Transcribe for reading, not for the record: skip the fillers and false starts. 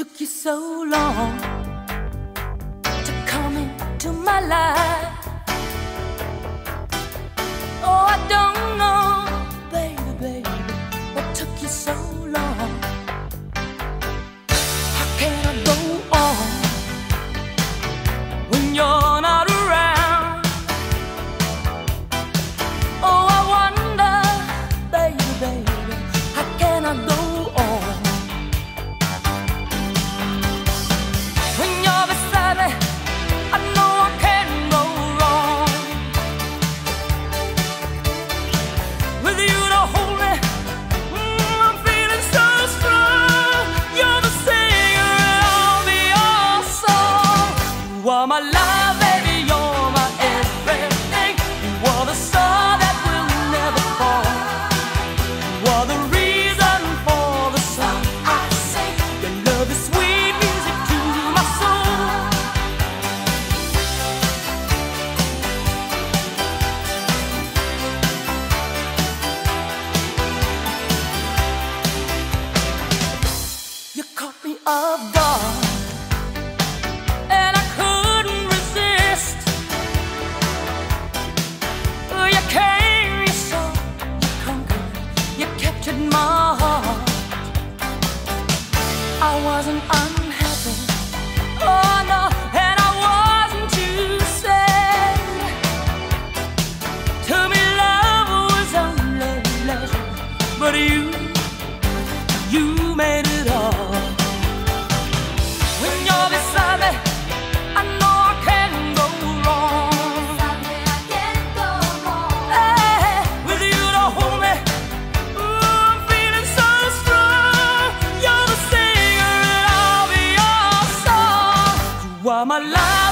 took you so long to come into my life. Oh, I don't know, baby, baby, what took you so long? How can I go on when you're not around? Oh, I wonder, baby, baby, how can I go on when you're beside me? I know I can go wrong. With you to hold me, I'm feeling so strong. You're the singer and I'll be your song. You are my love, baby, you're my everything. You are the star that will never fall. You are the reason for the song I sing. Your love is sweet music to my soul. You caught me off guard and I couldn't resist. You came, you saw, you conquered, you captured my heart. I wasn't unhappy, oh no, and I wasn't too sad. To me love was only leisure, but you made it all. When you're beside me, I know I can go wrong. Hey, with you to hold me, I'm feeling so strong. You're the singer and I'll be your song. You are my life.